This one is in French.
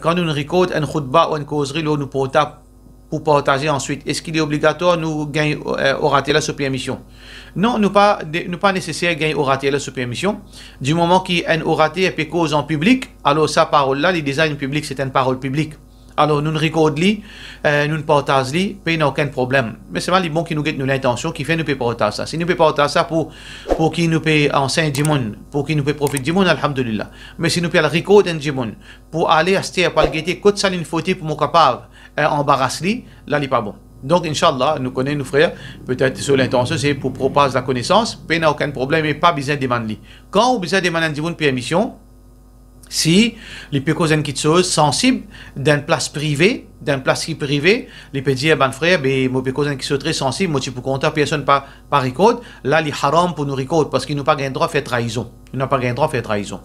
Quand nous récoltons une khutba ou une causerie, nous pour partager ensuite. Est-ce qu'il est obligatoire nous gagner orater la sous permission? Non, nous pas nécessaire gagner orater la sous permission. Du moment qu'un orateur est cause en public, alors sa parole là, le design public c'est une parole publique. Alors nous ne recordons, nous ne partageons, puis n'a aucun problème. Mais c'est mal les bons qui nous guettent nous l'intention qui fait nous peut partager ça. Si nous peut partager ça pour qu'il nous peut enseigner du monde, pour qu'il nous peut profiter du monde, alhamdulillah. Mais si nous peut recorder du monde pour aller à ce par guetter côté ça une faute pour mon capable embarrasser, là n'est pas bon. Donc inshallah, nous connaissons nos frères, peut-être sur l'intention c'est pour propager la connaissance, puis n'a aucun problème et pas besoin de demander. Quand on besoin de demander du monde permission, si les peut causer une chose sensible d'une place privée, les peut dire ben frère, ben moi peut causer une chose très sensible, moi tu peux compter personne par record, là les haram pour nous record parce qu'ils n'ont pas gain droit de faire trahison.